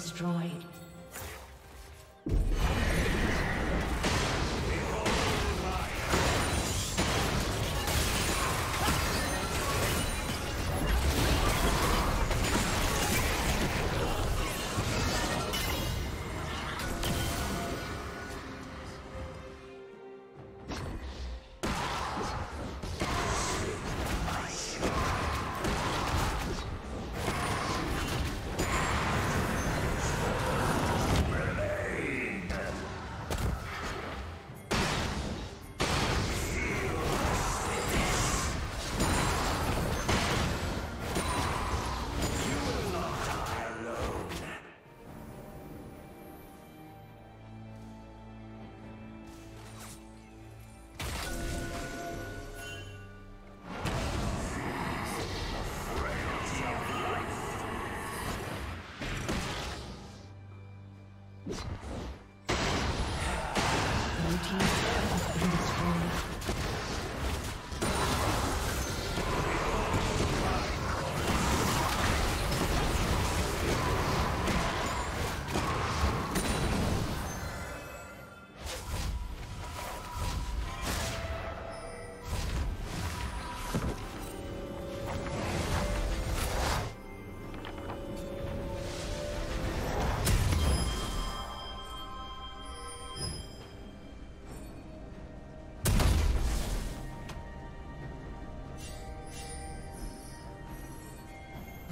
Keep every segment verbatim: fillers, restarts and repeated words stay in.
Destroyed.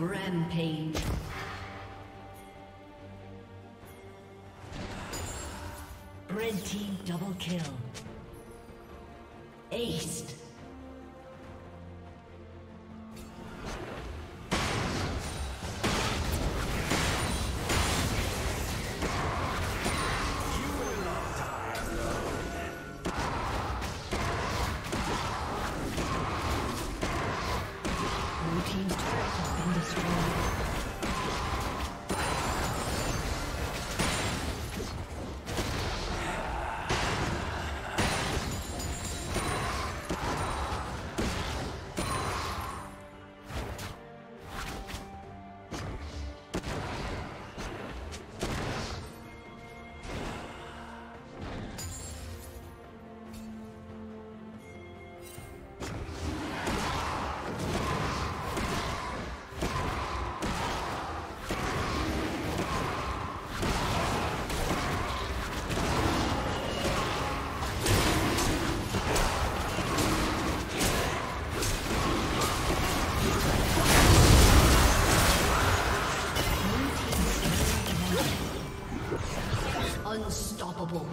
Rampage. Red team double kill. Aced. Unstoppable.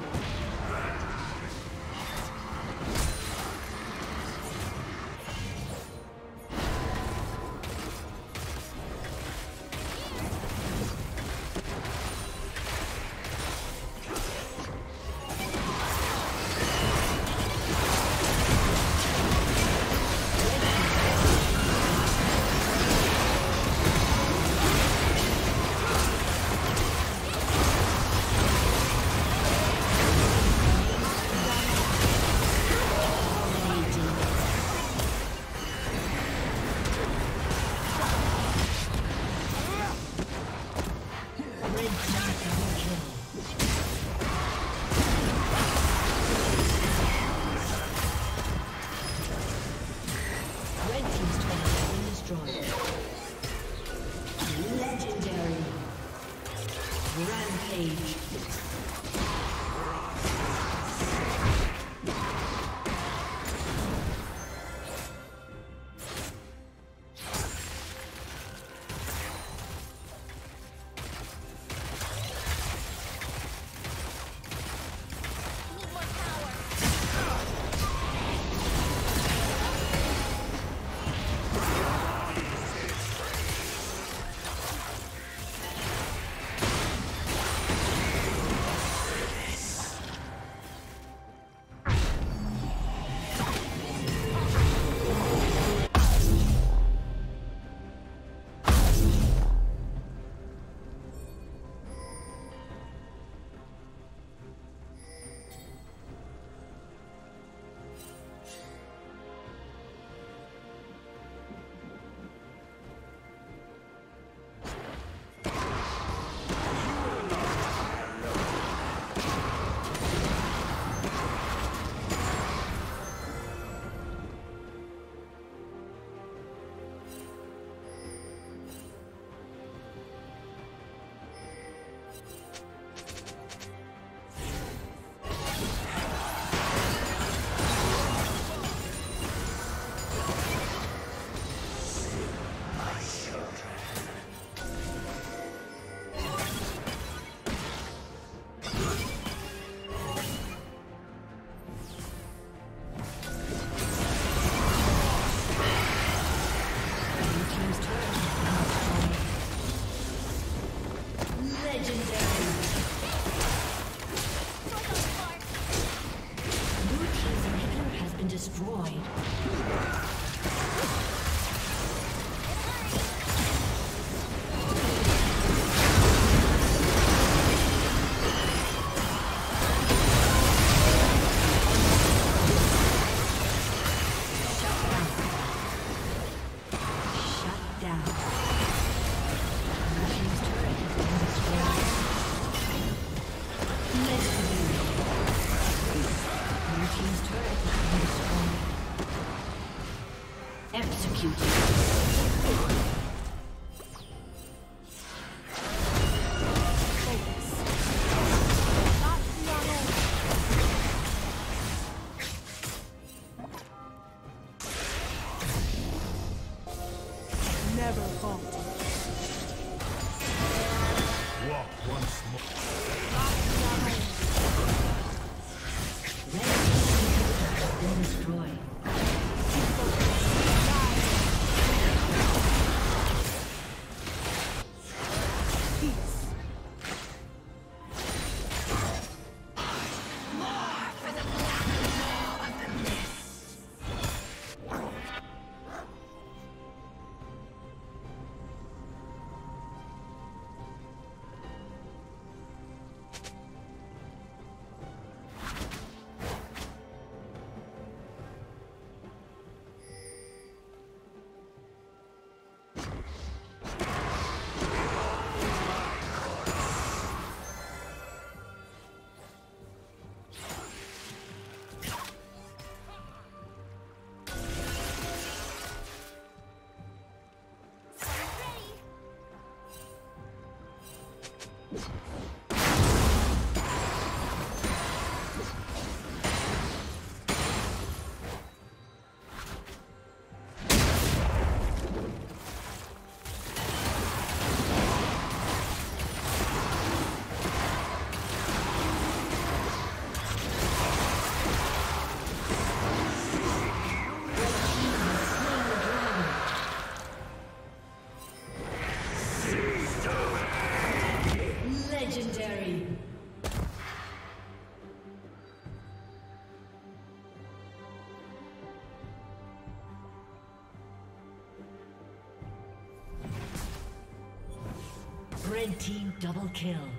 Red team double kill.